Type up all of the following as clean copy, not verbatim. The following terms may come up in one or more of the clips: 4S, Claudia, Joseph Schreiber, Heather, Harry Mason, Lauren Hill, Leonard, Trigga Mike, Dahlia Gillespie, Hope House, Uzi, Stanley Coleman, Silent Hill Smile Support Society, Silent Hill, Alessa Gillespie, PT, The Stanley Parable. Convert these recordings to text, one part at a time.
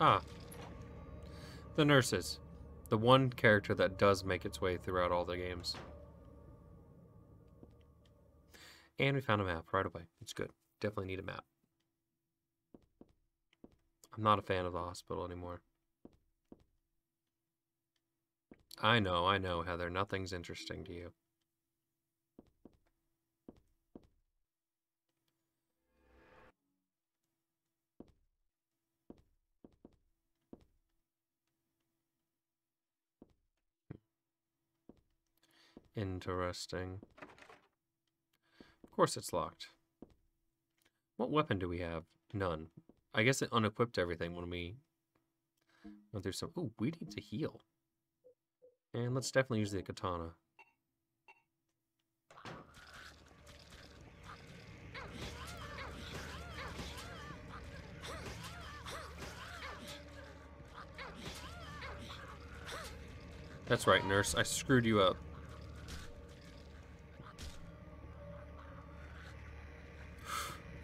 Ah. The nurses. The one character that does make its way throughout all the games. And we found a map right away. It's good. Definitely need a map. I'm not a fan of the hospital anymore. I know, Heather. Nothing's interesting to you. Interesting. Of course it's locked. What weapon do we have? None. I guess it unequipped everything when we went through some... Ooh, we need to heal. And let's definitely use the katana. That's right, nurse. I screwed you up.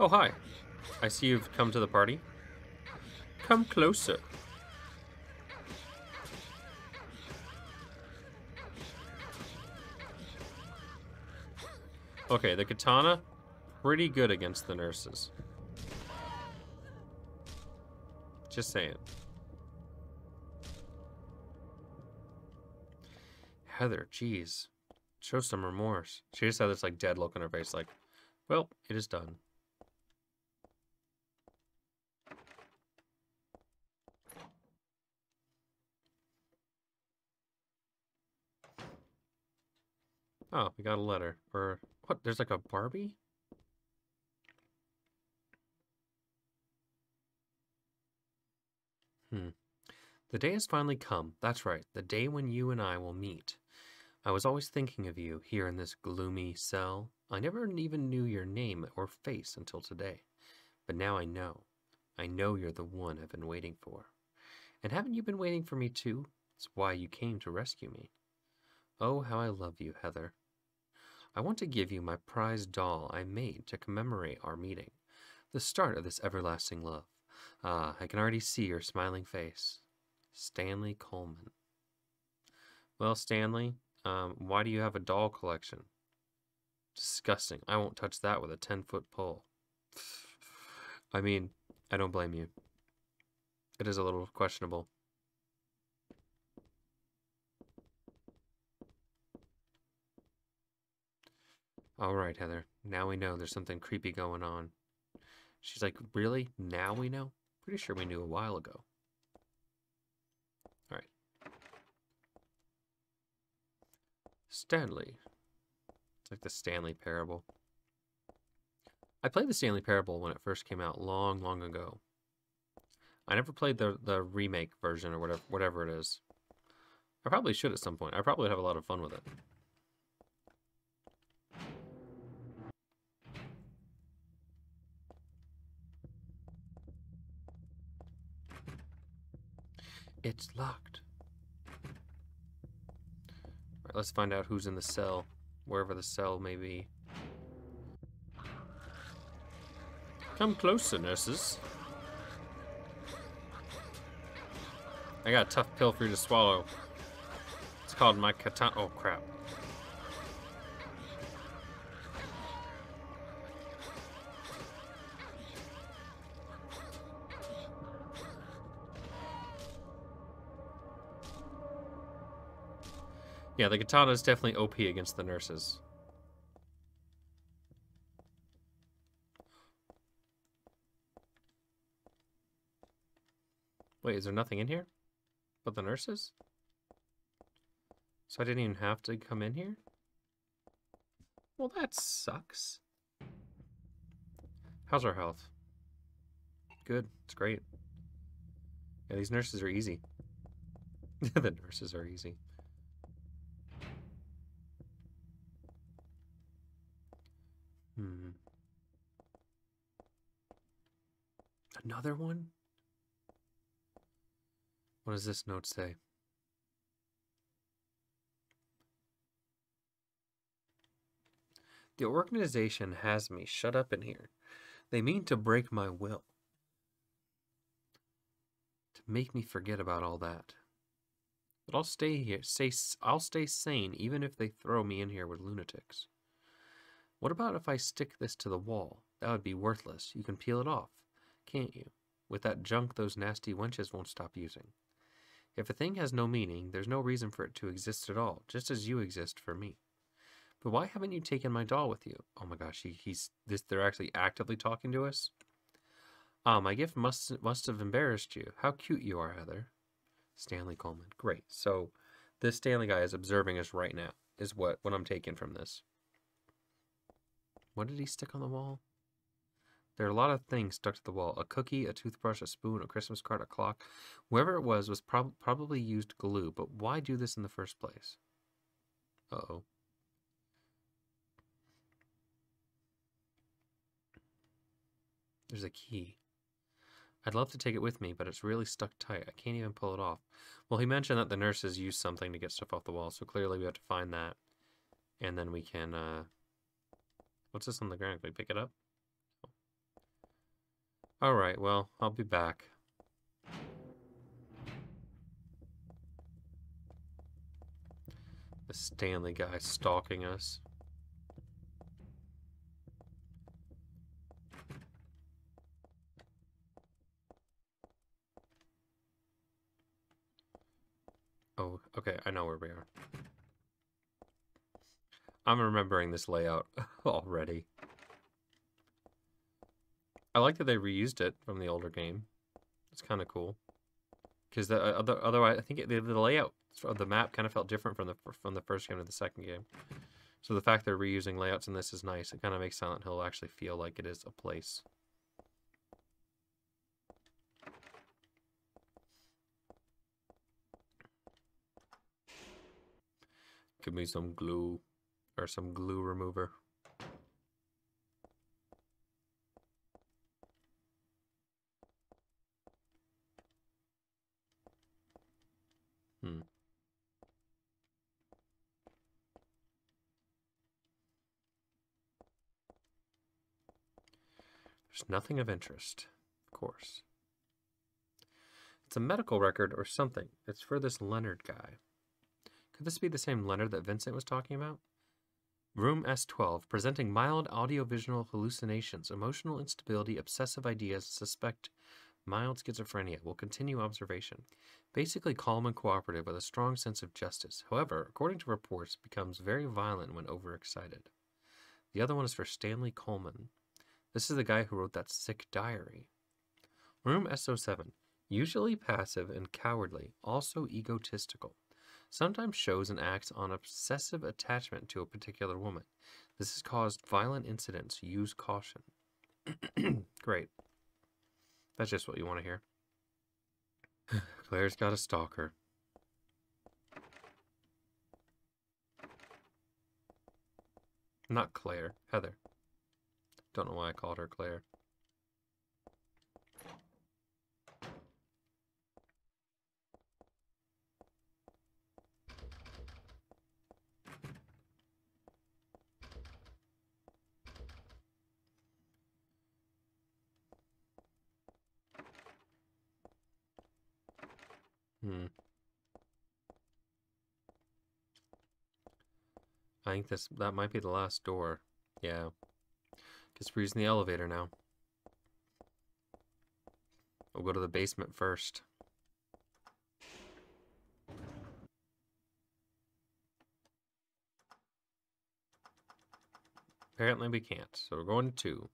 Oh, hi. I see you've come to the party. Come closer. Okay, the katana, pretty good against the nurses. Just saying. Heather, jeez. Show some remorse. She just had this like dead look on her face like, well, it is done. Oh, we got a letter. Or, what? There's like a Barbie? The day has finally come. That's right. The day when you and I will meet. I was always thinking of you here in this gloomy cell. I never even knew your name or face until today. But now I know. I know you're the one I've been waiting for. And haven't you been waiting for me too? It's why you came to rescue me. Oh, how I love you, Heather. I want to give you my prized doll I made to commemorate our meeting, the start of this everlasting love. Ah, I can already see your smiling face. Stanley Coleman. Well, Stanley, why do you have a doll collection? Disgusting. I won't touch that with a 10-foot pole. I mean, I don't blame you. It is a little questionable. All right, Heather. Now we know there's something creepy going on. She's like, really? Now we know? Pretty sure we knew a while ago. All right. Stanley. It's like the Stanley Parable. I played the Stanley Parable when it first came out long, long ago. I never played the remake version or whatever it is. I probably should at some point. I probably would have a lot of fun with it. It's locked. Alright, let's find out who's in the cell, wherever the cell may be. Come closer, nurses. I got a tough pill for you to swallow. It's called my katana. Oh, crap. Yeah, the katana is definitely OP against the nurses. Wait, is there nothing in here? But the nurses? So I didn't even have to come in here? Well, that sucks. How's our health? Good. It's great. Yeah, these nurses are easy. The nurses are easy. Another one? What does this note say? The organization has me shut up in here. They mean to break my will. To make me forget about all that. But I'll stay here. I'll stay sane even if they throw me in here with lunatics. What about if I stick this to the wall? That would be worthless. You can peel it off, can't you? With that junk those nasty wenches won't stop using. If a thing has no meaning, there's no reason for it to exist at all, just as you exist for me. But why haven't you taken my doll with you? Oh my gosh, they're actually actively talking to us? My gift must have embarrassed you. How cute you are, Heather. Stanley Coleman. Great. So this Stanley guy is observing us right now, is what I'm taking from this. What did he stick on the wall? There are a lot of things stuck to the wall. A cookie, a toothbrush, a spoon, a Christmas card, a clock. Whoever it was probably used glue, but why do this in the first place? Uh-oh. There's a key. I'd love to take it with me, but it's really stuck tight. I can't even pull it off. Well, he mentioned that the nurses use something to get stuff off the wall, so clearly we have to find that. And then we can... What's this on the ground? Can we pick it up? All right, well, I'll be back. The Stanley guy stalking us. Oh, okay, I know where we are. I'm remembering this layout already. I like that they reused it from the older game. It's kind of cool, because the otherwise I think the layout of the map kind of felt different from the first game to the second game. So the fact they're reusing layouts in this is nice. It kind of makes Silent Hill actually feel like it is a place. Give me some glue, or some glue remover. There's nothing of interest, of course. It's a medical record or something. It's for this Leonard guy. Could this be the same Leonard that Vincent was talking about? Room S12, presenting mild audiovisual hallucinations, emotional instability, obsessive ideas, suspect mild schizophrenia. Will continue observation. Basically calm and cooperative with a strong sense of justice. However, according to reports, becomes very violent when overexcited. The other one is for Stanley Coleman. This is the guy who wrote that sick diary. Room S07. Usually passive and cowardly, also egotistical. Sometimes shows and acts on obsessive attachment to a particular woman. This has caused violent incidents. Use caution. Great. That's just what you want to hear. Claire's got a stalker. Not Claire. Heather. Don't know why I called her Claire. I think that might be the last door. Yeah. Guess we're using the elevator now. We'll go to the basement first. Apparently we can't, so we're going to 2.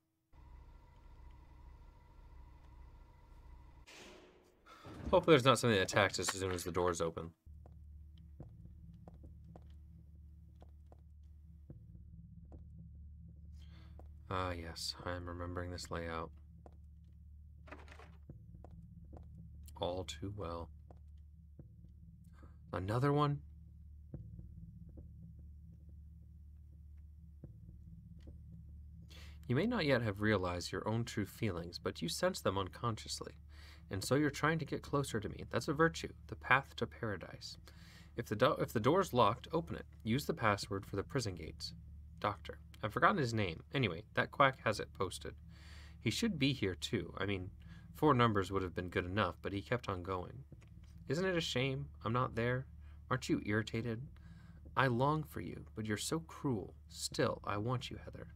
Hopefully there's not something that attacks us as soon as the doors open. Ah, yes, I'm remembering this layout all too well. Another one? You may not yet have realized your own true feelings, but you sense them unconsciously, and so you're trying to get closer to me. That's a virtue, the path to paradise. If the door's locked, open it. Use the password for the prison gates. Doctor. I've forgotten his name. Anyway, that quack has it posted. He should be here too. I mean, Four numbers would have been good enough, but he kept on going. Isn't it a shame? I'm not there. Aren't you irritated? I long for you, but you're so cruel. Still, I want you, Heather.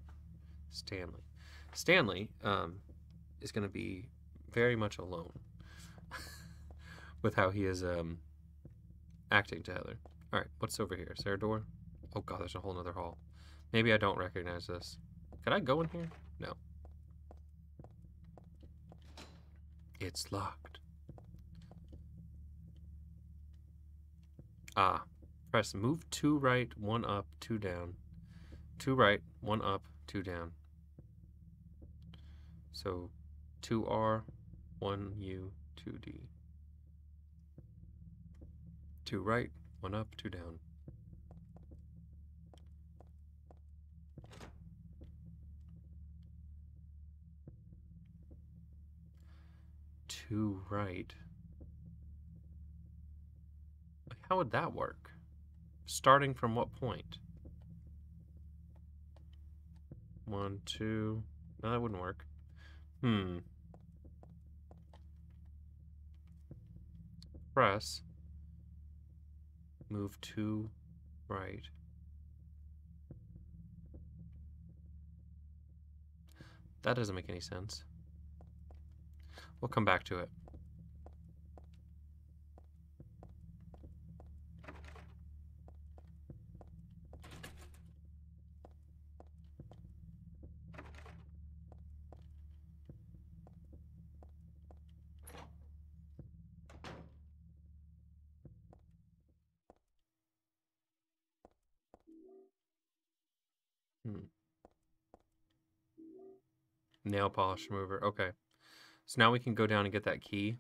Stanley. Stanley is going to be very much alone with how he is acting to Heather. All right, what's over here? Is there a door? Oh, God, there's a whole other hall. Maybe I don't recognize this. Could I go in here? No. It's locked. Ah. Press move 2 right, 1 up, 2 down. 2 right, 1 up, 2 down. So 2R, 1U, 2D. 2 right, 1 up, 2 down. Two right. Like, how would that work? Starting from what point? 1, 2. No, that wouldn't work. Press. Move 2 right. That doesn't make any sense. We'll come back to it. Nail polish remover. Okay. So now we can go down and get that key.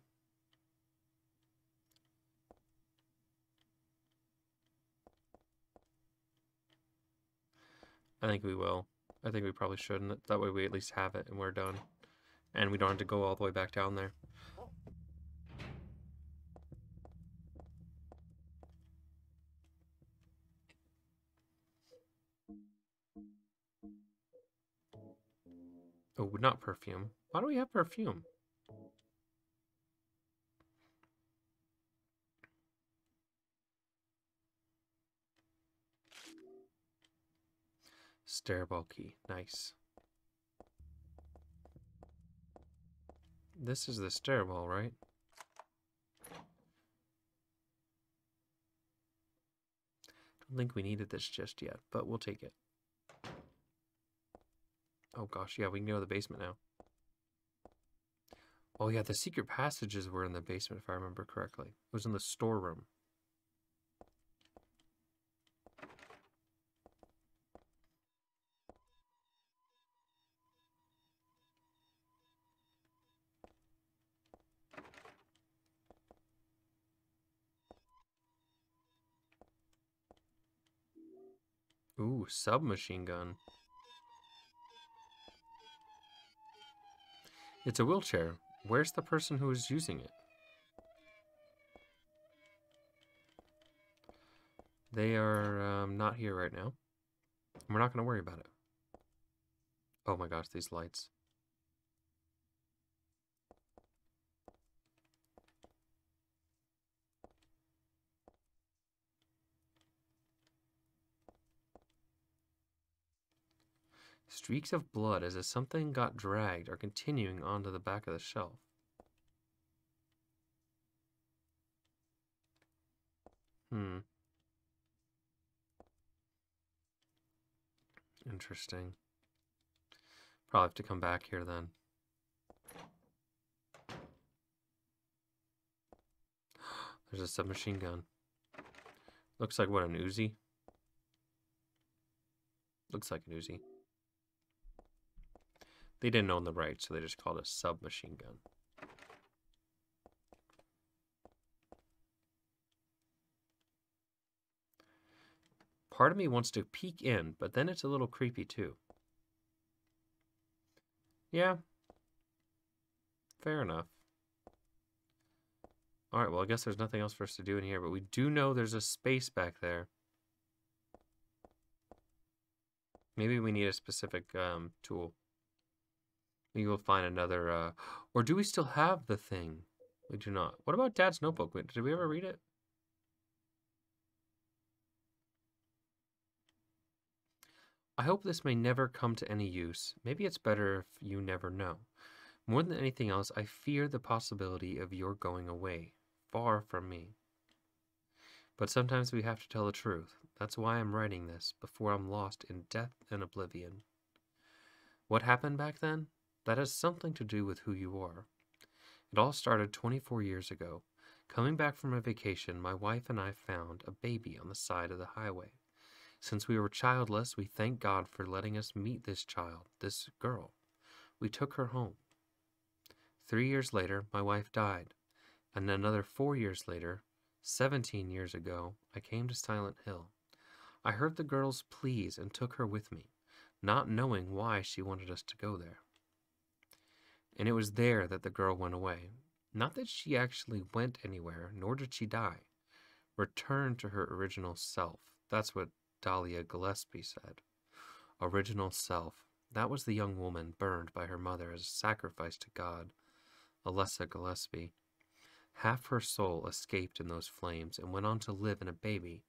I think we will. I think we probably shouldn't. That way we at least have it and we're done. And we don't have to go all the way back down there. Oh, not perfume. Why do we have perfume? Stairwell key. Nice. This is the stairwell, right? I don't think we needed this just yet, but we'll take it. Oh gosh, yeah, we can go to the basement now. Oh yeah, the secret passages were in the basement, if I remember correctly. It was in the storeroom. Ooh, submachine gun. It's a wheelchair. Where's the person who is using it? They are not here right now. We're not going to worry about it. Oh my gosh, these lights. Streaks of blood as if something got dragged are continuing onto the back of the shelf. Interesting. Probably have to come back here then. There's a submachine gun. Looks like what, an Uzi? Looks like an Uzi. They didn't own the rights, so they just called it a submachine gun. Part of me wants to peek in, but then it's a little creepy too. Yeah. Fair enough. Alright, well I guess there's nothing else for us to do in here, but we do know there's a space back there. Maybe we need a specific tool. Maybe we'll find another, or do we still have the thing? We do not. What about Dad's notebook? Wait, did we ever read it? I hope this may never come to any use. Maybe it's better if you never know. More than anything else, I fear the possibility of your going away, far from me. But sometimes we have to tell the truth. That's why I'm writing this, before I'm lost in death and oblivion. What happened back then? That has something to do with who you are. It all started 24 years ago. Coming back from a vacation, my wife and I found a baby on the side of the highway. Since we were childless, we thank God for letting us meet this child, this girl. We took her home. 3 years later, my wife died. And another 4 years later, 17 years ago, I came to Silent Hill. I heard the girl's pleas and took her with me, not knowing why she wanted us to go there. And it was there that the girl went away. Not that she actually went anywhere, nor did she die. Return to her original self. That's what Dahlia Gillespie said. Original self. That was the young woman burned by her mother as a sacrifice to God, Alessa Gillespie. Half her soul escaped in those flames and went on to live in a baby,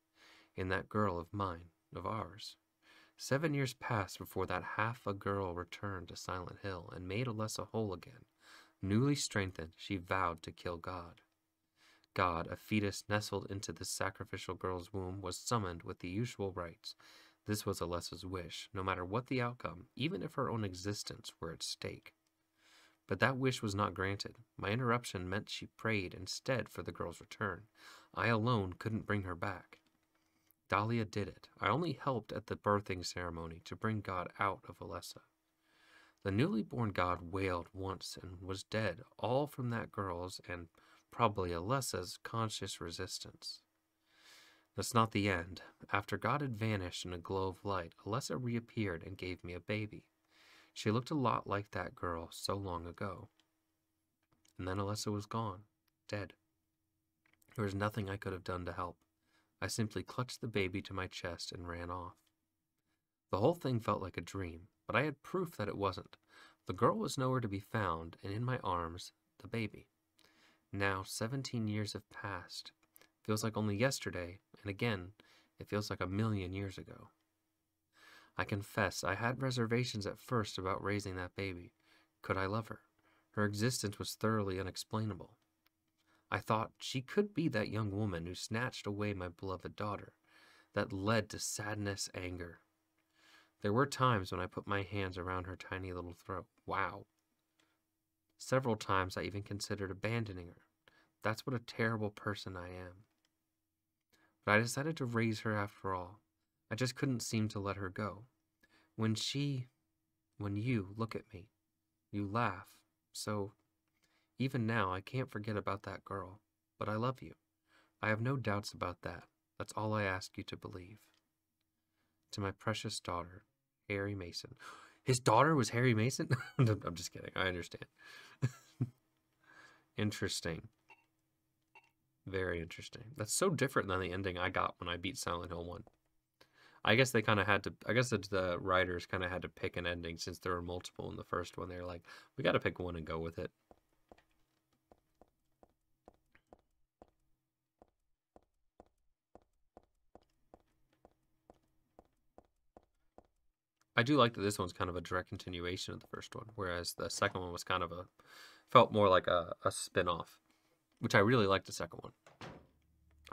in that girl of mine, of ours. 7 years passed before that half a girl returned to Silent Hill and made Alessa whole again. Newly strengthened, she vowed to kill God. God, a fetus nestled into this sacrificial girl's womb, was summoned with the usual rites. This was Alessa's wish, no matter what the outcome, even if her own existence were at stake. But that wish was not granted. My interruption meant she prayed instead for the girl's return. I alone couldn't bring her back. Dahlia did it. I only helped at the birthing ceremony to bring God out of Alessa. The newly born God wailed once and was dead, all from that girl's and probably Alessa's conscious resistance. That's not the end. After God had vanished in a glow of light, Alessa reappeared and gave me a baby. She looked a lot like that girl so long ago. And then Alessa was gone, dead. There was nothing I could have done to help. I simply clutched the baby to my chest and ran off. The whole thing felt like a dream, but I had proof that it wasn't. The girl was nowhere to be found, and in my arms, the baby. Now 17 years have passed. Feels like only yesterday, and again, it feels like a million years ago. I confess, I had reservations at first about raising that baby. Could I love her? Her existence was thoroughly unexplainable. I thought she could be that young woman who snatched away my beloved daughter. That led to sadness, anger. There were times when I put my hands around her tiny little throat. Wow. Several times I even considered abandoning her. That's what a terrible person I am. But I decided to raise her after all. I just couldn't seem to let her go. When you look at me, you laugh. So even now I can't forget about that girl. But I love you. I have no doubts about that. That's all I ask you to believe. To my precious daughter, Harry Mason. His daughter was Harry Mason? I'm just kidding. I understand. Interesting. Very interesting. That's so different than the ending I got when I beat Silent Hill 1. I guess they kind of had to, I guess the writers kind of had to pick an ending since there were multiple in the first one. They're like, we got to pick one and go with it. I do like that this one's kind of a direct continuation of the first one, whereas the second one was kind of felt more like a spin-off, which I really liked the second one.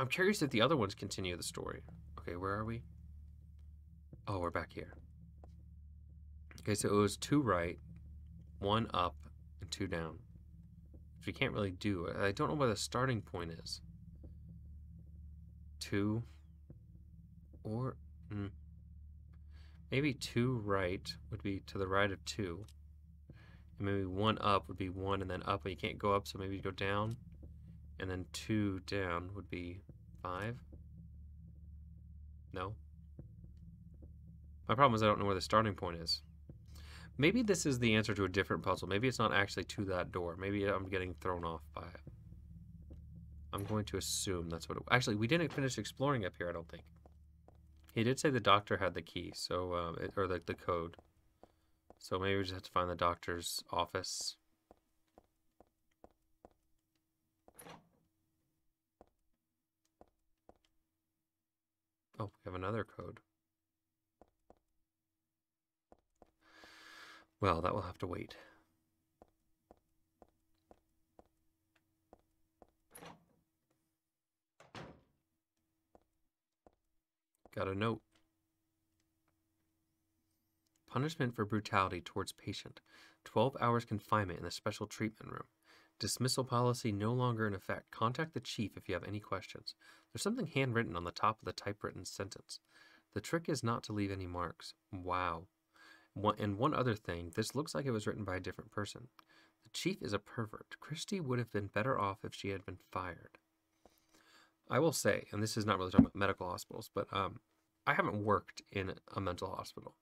I'm curious if the other ones continue the story. Okay, where are we? Oh, we're back here. Okay, so it was two right, one up, and two down, which we can't really do. I don't know where the starting point is. Two, or... Maybe two right would be to the right of two. And maybe one up would be one and then up, but you can't go up, so maybe you go down. And then two down would be five. No. My problem is I don't know where the starting point is. Maybe this is the answer to a different puzzle. Maybe it's not actually to that door. Maybe I'm getting thrown off by it. I'm going to assume that's what it... Actually, we didn't finish exploring up here, I don't think. He did say the doctor had the key, so or the code. So maybe we just have to find the doctor's office. Oh, we have another code. Well, that will have to wait. Got a note. Punishment for brutality towards patient. 12 hours confinement in the special treatment room. Dismissal policy no longer in effect. Contact the chief if you have any questions. There's something handwritten on the top of the typewritten sentence. The trick is not to leave any marks. Wow. And one other thing, this looks like it was written by a different person. The chief is a pervert. Christie would have been better off if she had been fired. I will say, and this is not really talking about medical hospitals, but I haven't worked in a mental hospital,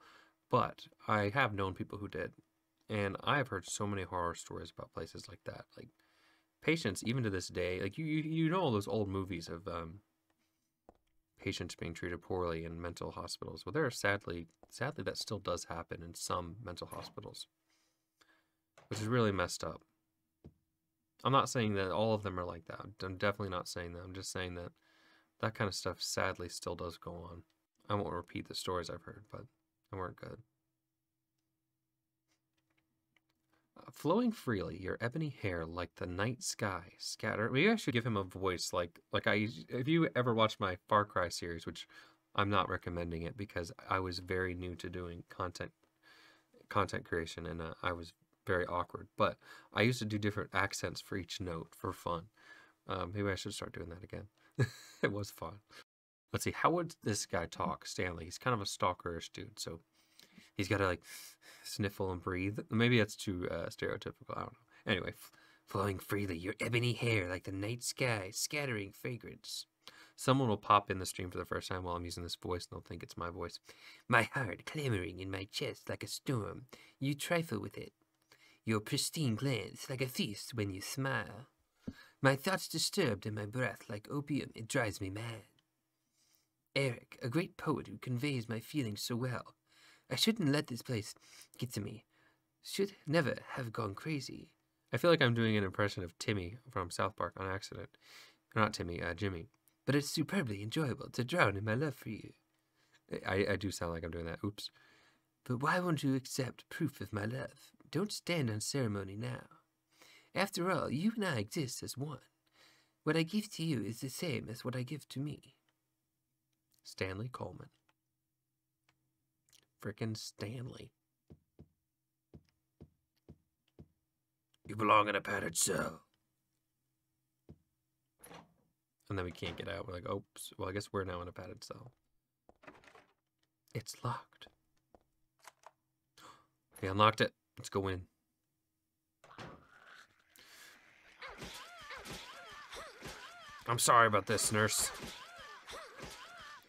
but I have known people who did. And I've heard so many horror stories about places like that. Like, patients, even to this day, like, you know all those old movies of patients being treated poorly in mental hospitals. Well, there are sadly, that still does happen in some mental hospitals, which is really messed up. I'm not saying that all of them are like that. I'm definitely not saying that. I'm just saying that that kind of stuff sadly still does go on. I won't repeat the stories I've heard, but they weren't good. Flowing freely, your ebony hair like the night sky scatter. Maybe I should give him a voice like I. If you ever watched my Far Cry series, which I'm not recommending it because I was very new to doing content creation, and I was very awkward. But I used to do different accents for each note for fun. Maybe I should start doing that again. It was fun. Let's see. How would this guy talk, Stanley? He's kind of a stalkerish dude, so. He's got to, like, sniffle and breathe. Maybe that's too stereotypical. I don't know. Anyway, flowing freely, your ebony hair like the night sky, scattering fragrance. Someone will pop in the stream for the first time while I'm using this voice, and they'll think it's my voice. My heart clamoring in my chest like a storm. You trifle with it. Your pristine glance like a feast when you smile. My thoughts disturbed in my breath like opium. It drives me mad. Eric, a great poet who conveys my feelings so well. I shouldn't let this place get to me. Should never have gone crazy. I feel like I'm doing an impression of Timmy from South Park on accident. Not Timmy, Jimmy. But it's superbly enjoyable to drown in my love for you. I do sound like I'm doing that. Oops. But why won't you accept proof of my love? Don't stand on ceremony now. After all, you and I exist as one. What I give to you is the same as what I give to me. Stanley Coleman. Frickin' Stanley. You belong in a padded cell. And then we can't get out. We're like, oops. Well, I guess we're now in a padded cell. It's locked. We unlocked it. Let's go in. I'm sorry about this, nurse.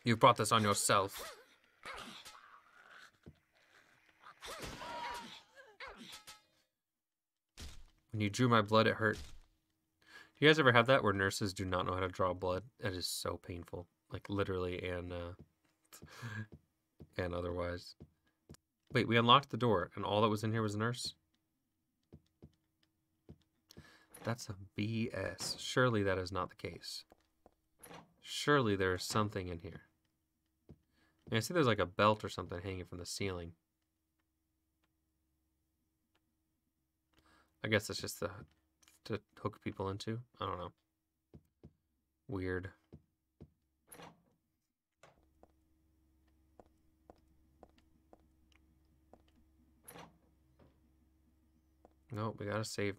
You brought this on yourself. When you drew my blood, it hurt. Do you guys ever have that where nurses do not know how to draw blood? That is so painful, like literally and otherwise. Wait, we unlocked the door, and all that was in here was a nurse? That's a BS. Surely that is not the case. Surely there is something in here. And I see there's like a belt or something hanging from the ceiling. I guess that's just to hook people into. I don't know. Weird. Nope, we gotta save.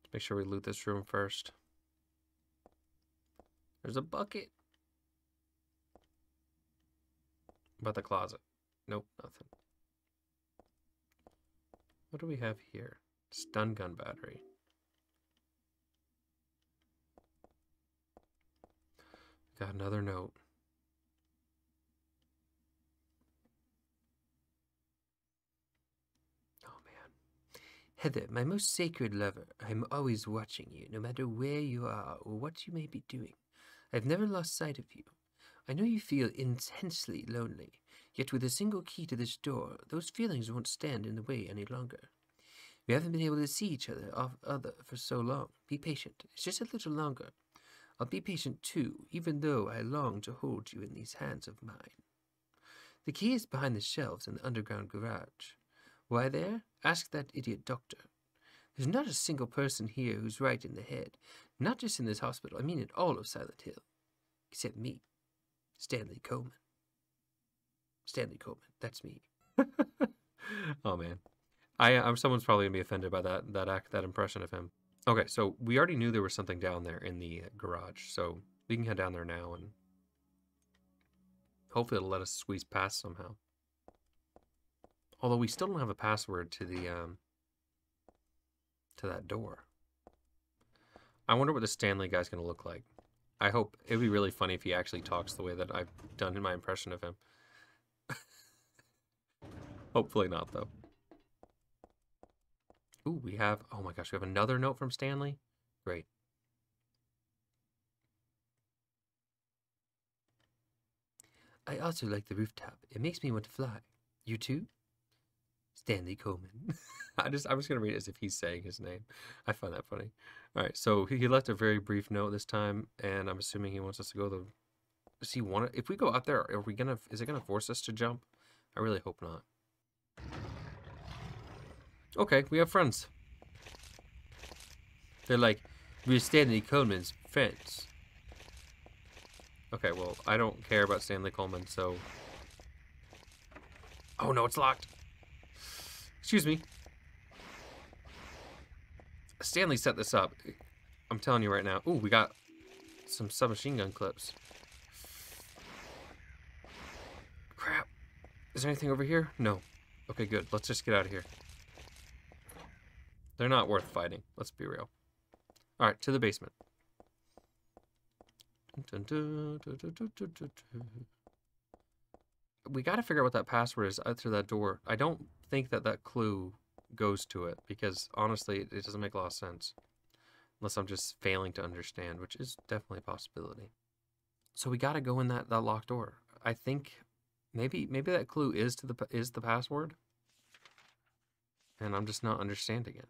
Let's make sure we loot this room first. There's a bucket. About the closet. Nope, nothing. What do we have here? Stun gun battery. Got another note. Oh man. Heather, my most sacred lover, I'm always watching you, no matter where you are or what you may be doing. I've never lost sight of you. I know you feel intensely lonely. Yet with a single key to this door, those feelings won't stand in the way any longer. We haven't been able to see each other for so long. Be patient. It's just a little longer. I'll be patient too, even though I long to hold you in these hands of mine. The key is behind the shelves in the underground garage. Why there? Ask that idiot doctor. There's not a single person here who's right in the head. Not just in this hospital, I mean in all of Silent Hill. Except me. Stanley Coleman. Stanley Coleman, that's me. Oh man. Someone's probably going to be offended by that impression of him. Okay, so we already knew there was something down there in the garage, so we can head down there now and hopefully it'll let us squeeze past somehow. Although we still don't have a password to the to that door. I wonder what the Stanley guy's going to look like. I hope it'd be really funny if he actually talks the way that I've done in my impression of him. Hopefully not, though. Ooh, we have, oh my gosh, we have another note from Stanley. Great. I also like the rooftop. It makes me want to fly. You too? Stanley Coleman. I'm just going to read it as if he's saying his name. I find that funny. All right, so he left a very brief note this time, and I'm assuming he wants us to go the, does he want to, if we go up there, are we going to, is it going to force us to jump? I really hope not. Okay, we have friends. They're like, we're Stanley Coleman's friends. Okay, well, I don't care about Stanley Coleman, so... Oh no, it's locked. Excuse me. Stanley set this up. I'm telling you right now. Ooh, we got some submachine gun clips. Crap. Is there anything over here? No. Okay, good. Let's just get out of here. They're not worth fighting. Let's be real. All right, to the basement. We got to figure out what that password is out through that door. I don't think that that clue goes to it because, honestly, it doesn't make a lot of sense. Unless I'm just failing to understand, which is definitely a possibility. So we got to go in that locked door. I think maybe that clue is the password. And I'm just not understanding it.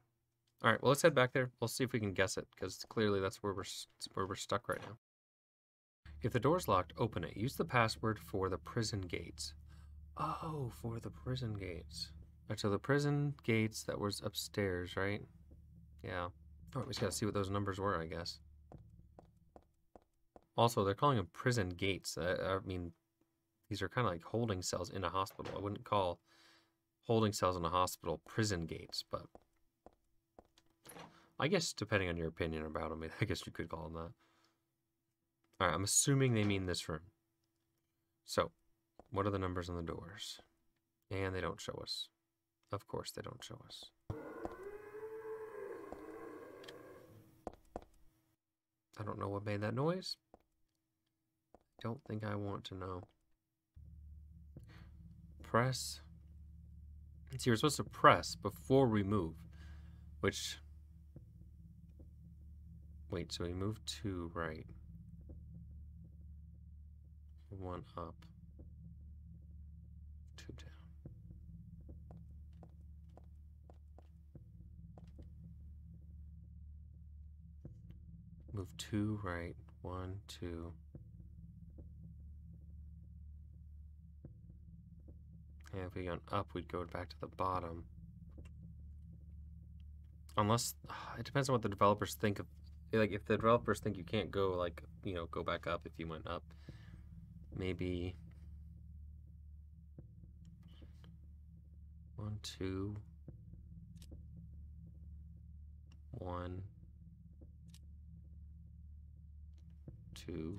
All right, well, let's head back there. We'll see if we can guess it, because clearly that's where we're stuck right now. If the door's locked, open it. Use the password for the prison gates. Oh, for the prison gates. All right, so the prison gates that was upstairs, right? Yeah. All right, we just got to see what those numbers were, I guess. Also, they're calling them prison gates. I mean, these are kind of like holding cells in a hospital. I wouldn't call... holding cells in a hospital prison gates, but I guess depending on your opinion about them, I guess you could call them that. All right, I'm assuming they mean this room. So, what are the numbers on the doors? And they don't show us. Of course they don't show us. I don't know what made that noise. Don't think I want to know. Press... See, we're supposed to press before we move, which, wait, so we move two right, one up, two down. Move two right, 1, 2, and if we went up, we'd go back to the bottom. Unless, it depends on what the developers think of, like, if the developers think you can't go, like, you know, go back up if you went up. Maybe 1, 2, 1, 2.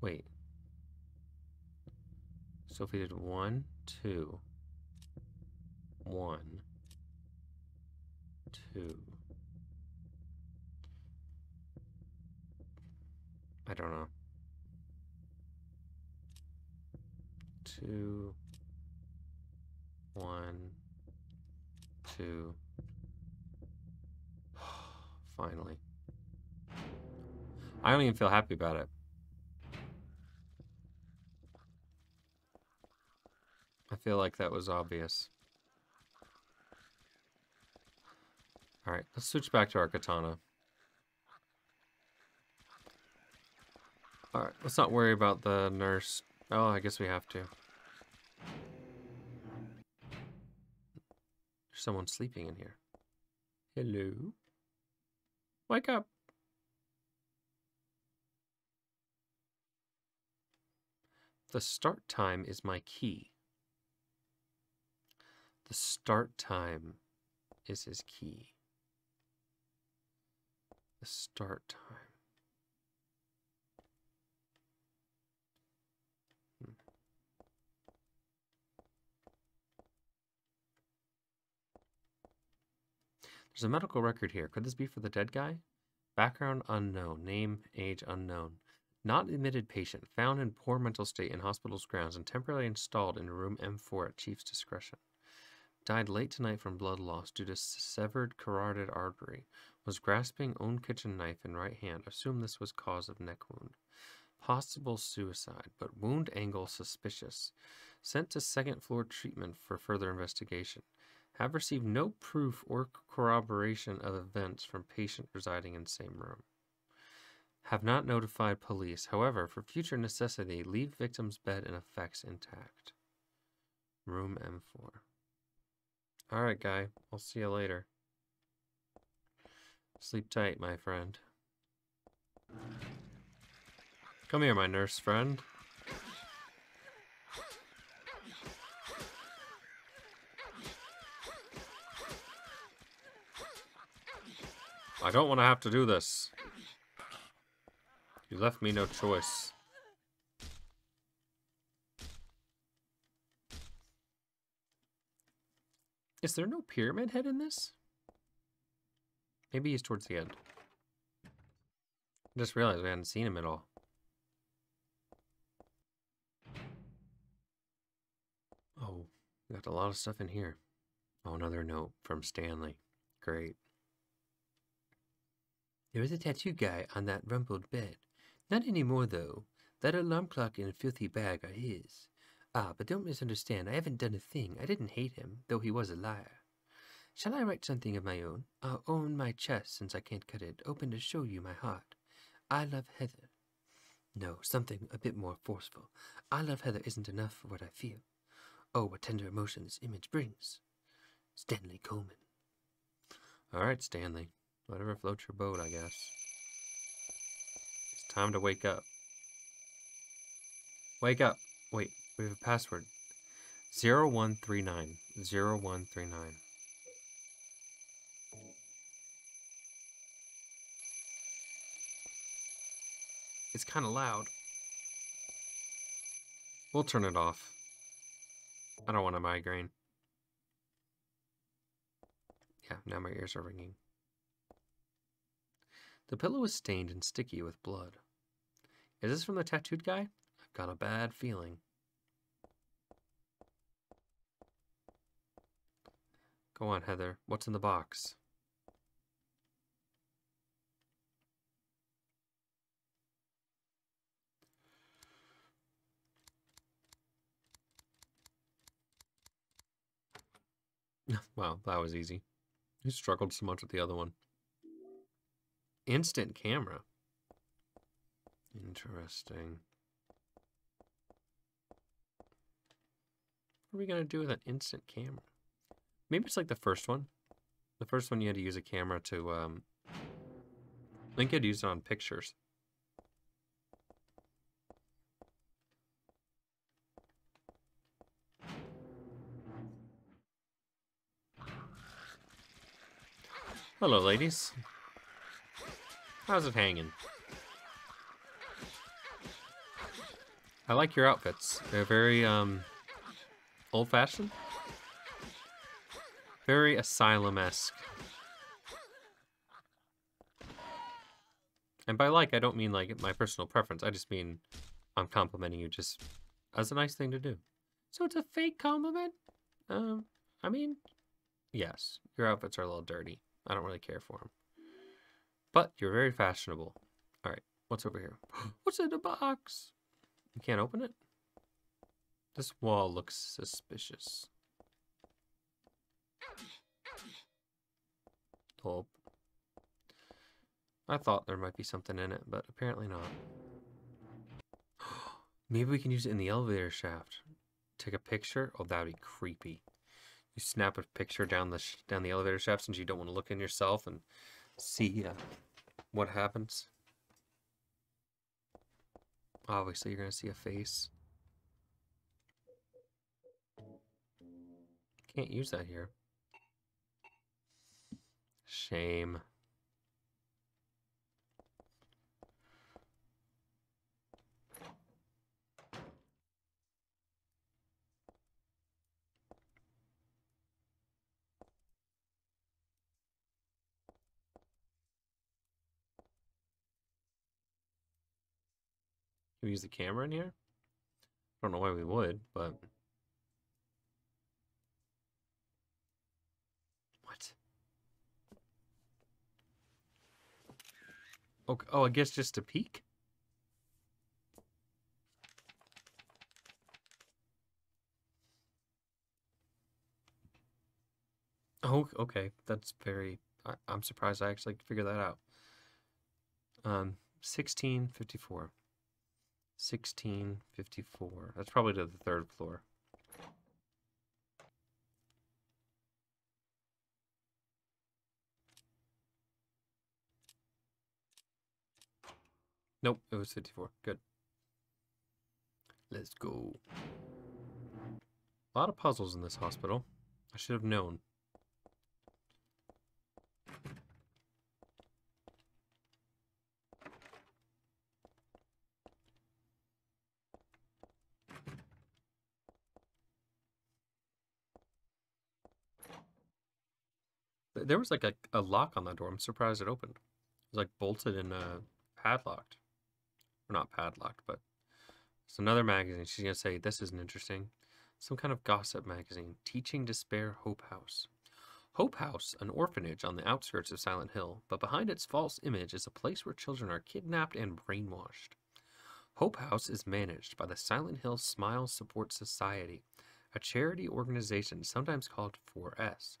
Wait. So if we did 1, 2, 1, 2. I don't know. 2, 1, 2. Finally. I don't even feel happy about it. I feel like that was obvious. Alright, let's switch back to our katana. Alright, let's not worry about the nurse. Oh, I guess we have to. There's someone sleeping in here. Hello? Wake up! The start time is my key. The start time is his key. The start time. There's a medical record here. Could this be for the dead guy? Background unknown. Name, age unknown. Not admitted patient. Found in poor mental state in hospital's grounds and temporarily installed in room M4 at chief's discretion. Died late tonight from blood loss due to severed carotid artery. Was grasping own kitchen knife in right hand. Assume this was cause of neck wound. Possible suicide, but wound angle suspicious. Sent to second floor treatment for further investigation. Have received no proof or corroboration of events from patient residing in same room. Have not notified police. However, for future necessity, leave victim's bed and effects intact. Room M4. Alright, guy. I'll see you later. Sleep tight, my friend. Come here, my nurse friend. I don't want to have to do this. You left me no choice. Is there no pyramid head in this? Maybe he's towards the end. I just realized we hadn't seen him at all. Oh, got a lot of stuff in here. Oh, another note from Stanley. Great. There is a tattoo guy on that rumpled bed. Not anymore, though. That alarm clock and a filthy bag are his. Ah, but don't misunderstand. I haven't done a thing. I didn't hate him, though he was a liar. Shall I write something of my own? I'll own my chest, since I can't cut it, open to show you my heart. I love Heather. No, something a bit more forceful. I love Heather isn't enough for what I feel. Oh, what tender emotion this image brings. Stanley Coleman. All right, Stanley. Whatever floats your boat, I guess. It's time to wake up. Wake up. Wait, we have a password. 0139. 0139. It's kind of loud. We'll turn it off. I don't want a migraine. Yeah, now my ears are ringing. The pillow is stained and sticky with blood. Is this from the tattooed guy? I've got a bad feeling. Go on, Heather. What's in the box? Wow, that was easy. You struggled so much with the other one. Instant camera. Interesting. What are we going to do with an instant camera? Maybe it's like the first one. The first one you had to use a camera to... I think you had to use it on pictures. Hello, ladies. How's it hanging? I like your outfits. They're very, old-fashioned. Very asylum-esque. And by like, I don't mean like my personal preference. I just mean I'm complimenting you just as a nice thing to do. So it's a fake compliment? I mean, yes. Your outfits are a little dirty. I don't really care for them. But you're very fashionable. All right. What's over here? What's in the box? You can't open it? This wall looks suspicious. Hope. I thought there might be something in it, but apparently not. Maybe we can use it in the elevator shaft. Take a picture? Oh, that'd be creepy. You snap a picture down the elevator shaft since you don't want to look in yourself and see what happens. Obviously, you're going to see a face. Can't use that here. Shame. Can we use the camera in here? I don't know why we would, but... What? Okay. Oh, I guess just to peek? Oh, okay. That's very... I'm surprised I actually figured that out. 1654. 1654. That's probably to the third floor. Nope, it was 54. Good. Let's go. A lot of puzzles in this hospital. I should have known. There was like a lock on that door. I'm surprised it opened. It was like bolted and padlocked. Or not padlocked, but it's another magazine. She's going to say, this isn't interesting. Some kind of gossip magazine. Teaching Despair Hope House. Hope House, an orphanage on the outskirts of Silent Hill, but behind its false image is a place where children are kidnapped and brainwashed. Hope House is managed by the Silent Hill Smile Support Society, a charity organization sometimes called 4S.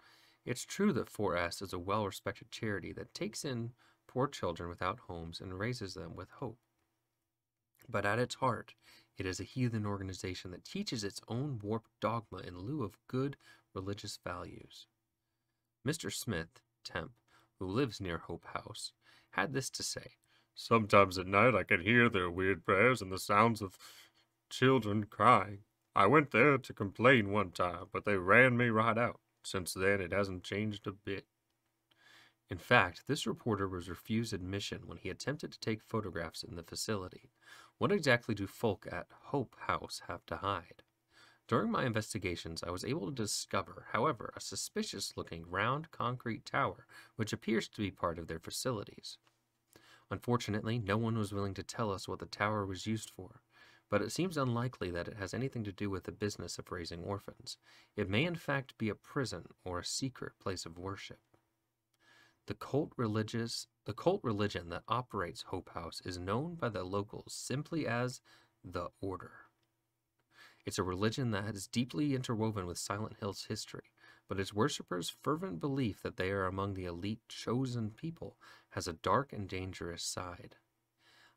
It's true that 4S is a well-respected charity that takes in poor children without homes and raises them with hope. But at its heart, it is a heathen organization that teaches its own warped dogma in lieu of good religious values. Mr. Smith, temp, who lives near Hope House, had this to say, "Sometimes at night I can hear their weird prayers and the sounds of children crying. I went there to complain one time, but they ran me right out. Since then, it hasn't changed a bit." In fact, this reporter was refused admission when he attempted to take photographs in the facility. What exactly do folk at Hope House have to hide? During my investigations, I was able to discover, however, a suspicious-looking round concrete tower, which appears to be part of their facilities. Unfortunately, no one was willing to tell us what the tower was used for. But it seems unlikely that it has anything to do with the business of raising orphans. It may in fact be a prison or a secret place of worship. The cult religion that operates Hope House is known by the locals simply as the Order. It's a religion that is deeply interwoven with Silent Hill's history, but its worshippers' fervent belief that they are among the elite chosen people has a dark and dangerous side.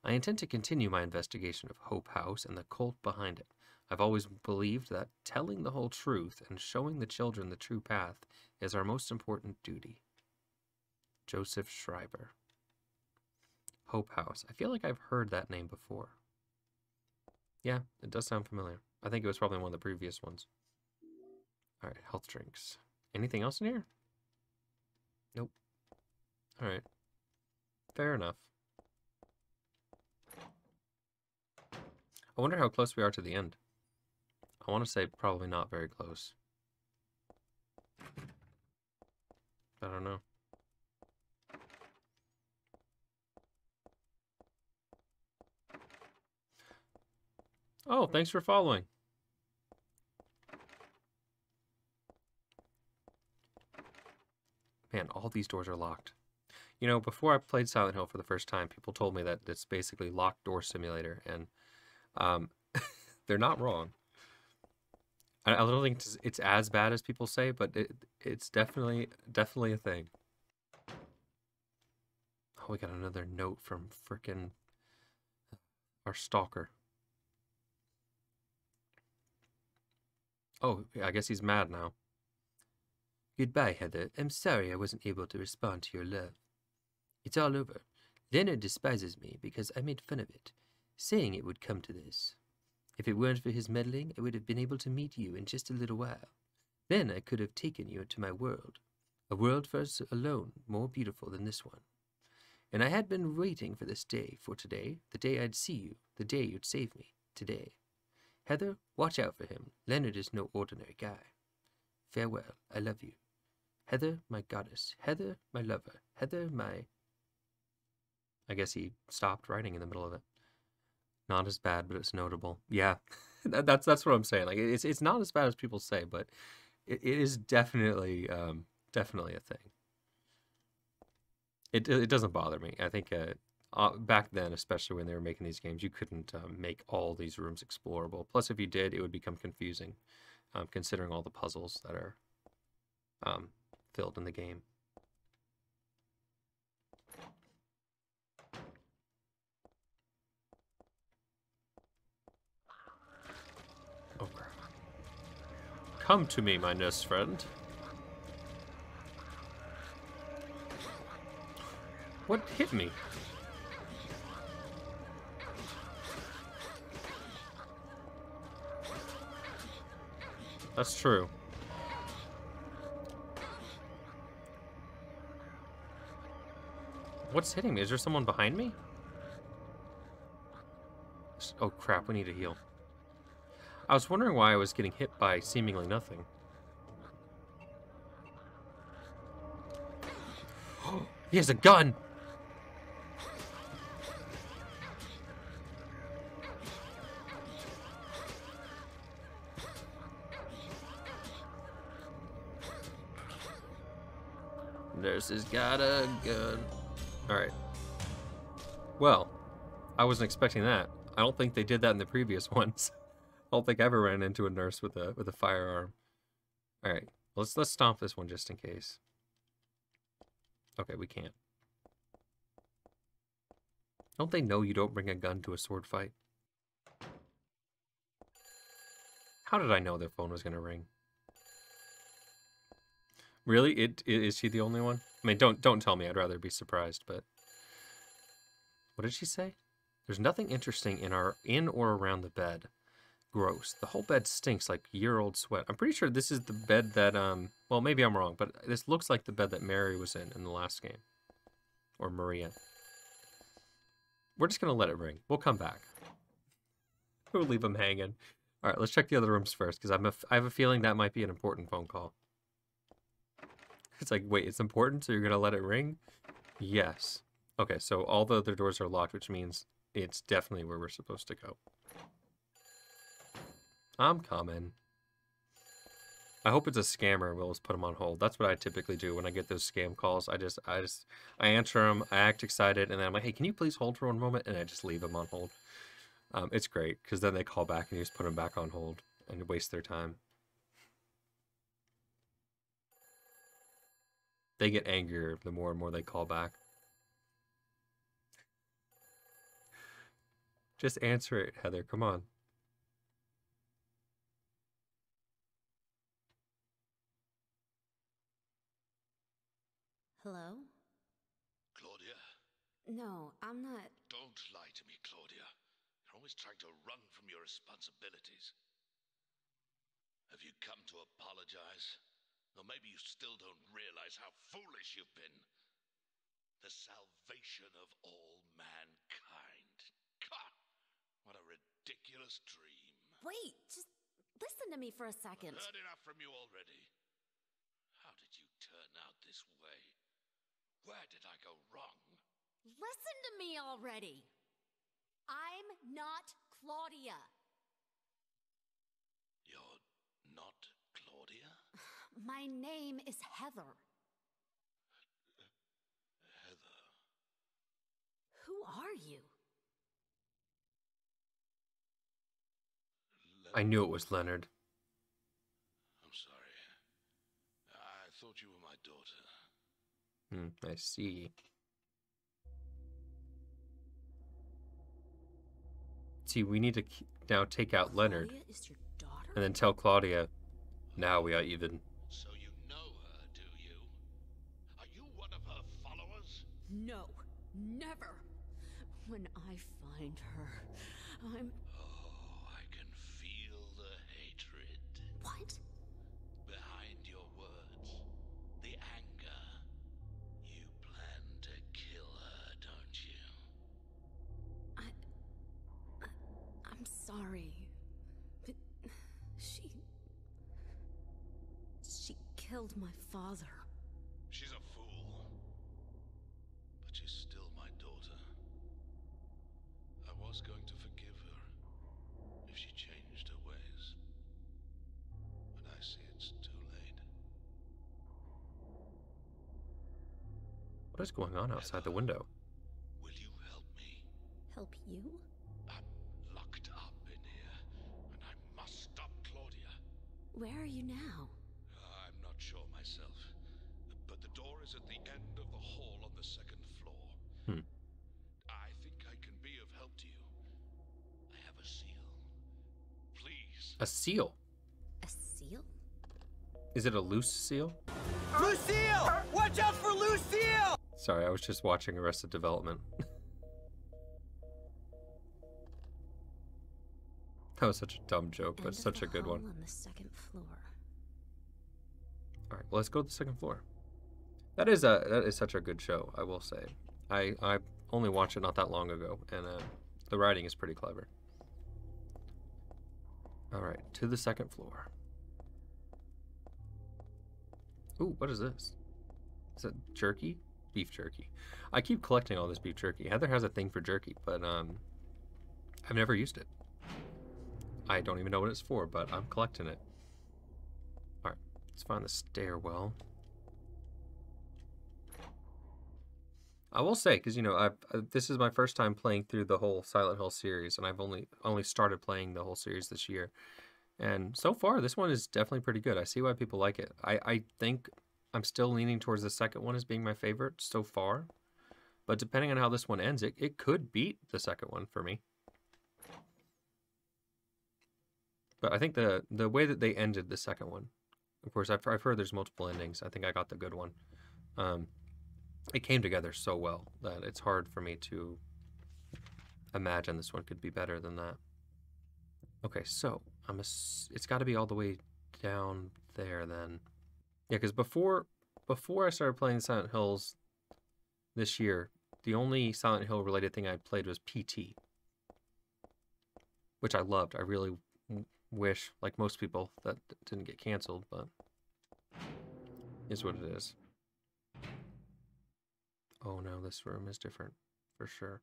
I intend to continue my investigation of Hope House and the cult behind it. I've always believed that telling the whole truth and showing the children the true path is our most important duty. Joseph Schreiber. Hope House. I feel like I've heard that name before. Yeah, it does sound familiar. I think it was probably one of the previous ones. Alright, health drinks. Anything else in here? Nope. Alright. Fair enough. I wonder how close we are to the end. I want to say probably not very close. I don't know. Oh, thanks for following. Man, all these doors are locked. you know, before I played Silent Hill for the first time, people told me that it's basically locked door simulator, and they're not wrong. I don't think it's as bad as people say, but it's definitely a thing. Oh, we got another note from frickin' our stalker. Oh, I guess he's mad now. Goodbye, Heather. I'm sorry I wasn't able to respond to your love. It's all over. Leonard despises me because I made fun of it, saying it would come to this. If it weren't for his meddling, I would have been able to meet you in just a little while. Then I could have taken you to my world, a world for us alone, more beautiful than this one. And I had been waiting for this day, for today, the day I'd see you, the day you'd save me, today. Heather, watch out for him. Leonard is no ordinary guy. Farewell, I love you. Heather, my goddess. Heather, my lover. Heather, my... I guess he stopped writing in the middle of it. Not as bad, but it's notable. Yeah, that's what I'm saying. Like, it's not as bad as people say, but it is definitely a thing. It doesn't bother me. I think back then, especially when they were making these games, you couldn't make all these rooms explorable. Plus, if you did, it would become confusing, considering all the puzzles that are filled in the game. Come to me, my nurse friend. What hit me? That's true. What's hitting me? Is there someone behind me? Oh crap, we need to heal. I was wondering why I was getting hit by seemingly nothing. He has a gun! Nurse has got a gun. Alright. Well, I wasn't expecting that. I don't think they did that in the previous ones. I don't think I ever ran into a nurse with a firearm. All right, let's stomp this one just in case. Okay, we can't. Don't they know you don't bring a gun to a sword fight? How did I know their phone was gonna ring? Really? Is she the only one? I mean, don't tell me. I'd rather be surprised. But what did she say? There's nothing interesting in or around the bed. Gross. The whole bed stinks like year-old sweat. I'm pretty sure this is the bed that, well, maybe I'm wrong, but this looks like the bed that Mary was in the last game. Or Maria. We're just going to let it ring. We'll come back. We'll leave them hanging. All right, let's check the other rooms first, because I have a feeling that might be an important phone call. It's like, wait, it's important, so you're going to let it ring? Yes. Okay, so all the other doors are locked, which means it's definitely where we're supposed to go. I'm coming. I hope it's a scammer. We'll just put them on hold. That's what I typically do when I get those scam calls. I answer them. I act excited, and then I'm like, "Hey, can you please hold for one moment?" And I just leave them on hold. It's great because then they call back and you just put them back on hold and waste their time. They get angrier the more and more they call back. Just answer it, Heather. Come on. Hello? Claudia? No, I'm not... Don't lie to me, Claudia. You're always trying to run from your responsibilities. Have you come to apologize? Or maybe you still don't realize how foolish you've been. The salvation of all mankind. God, what a ridiculous dream. Wait, just listen to me for a second. I've heard enough from you already. How did you turn out this way? Where did I go wrong? Listen to me already! I'm not Claudia! You're not Claudia? My name is Heather. Heather. are you? I knew it was Leonard. I'm sorry. I thought you were my daughter. I see. See, we need to now take out Leonard and then tell Claudia, now we are even. So you know her, do you? Are you one of her followers? No, never. When I find her, I'm... Oh, I can feel the hatred. What? Behind your words, the anger. You plan to kill her, don't you? I'm sorry. But she killed my father. She's a fool. But she's still my daughter. I was going to forgive her if she changed her ways. But I see it's too late. What is going on outside the window? Will you help me? Help you? I'm locked up in here, and I must stop Claudia. Where are you now? I'm not sure myself, but the door is at the end of the hall on the second floor. I think I can be of help to you. I have a seal. Please. A seal? A seal? Is it a loose seal? Lucille! Watch out for Lucille! Sorry, I was just watching Arrested Development. That was such a dumb joke, but such a good one. On the second floor. All right, well, let's go to the second floor. That is such a good show, I will say. I only watched it not that long ago, and the writing is pretty clever. All right, to the second floor. Ooh, what is this? Is it jerky? Beef jerky. I keep collecting all this beef jerky. Heather has a thing for jerky, but I've never used it. I don't even know what it's for, but I'm collecting it. All right, let's find the stairwell. I will say, because, you know, this is my first time playing through the whole Silent Hill series, and I've only started playing the whole series this year. And so far, this one is definitely pretty good. I see why people like it. I think I'm still leaning towards the second one as being my favorite so far. But depending on how this one ends, it could beat the second one for me. But I think the way that they ended the second one, of course, I've heard there's multiple endings. I think I got the good one. It came together so well that it's hard for me to imagine this one could be better than that. Okay, so it's got to be all the way down there then. Yeah, because before I started playing Silent Hills this year, the only Silent Hill related thing I played was PT, which I loved. I really wish, like most people, that didn't get canceled, but is what it is. Oh no, this room is different for sure.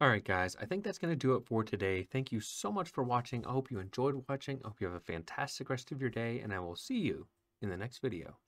All right, guys, I think that's going to do it for today. Thank you so much for watching. I hope you enjoyed watching. I hope you have a fantastic rest of your day, and I will see you in the next video.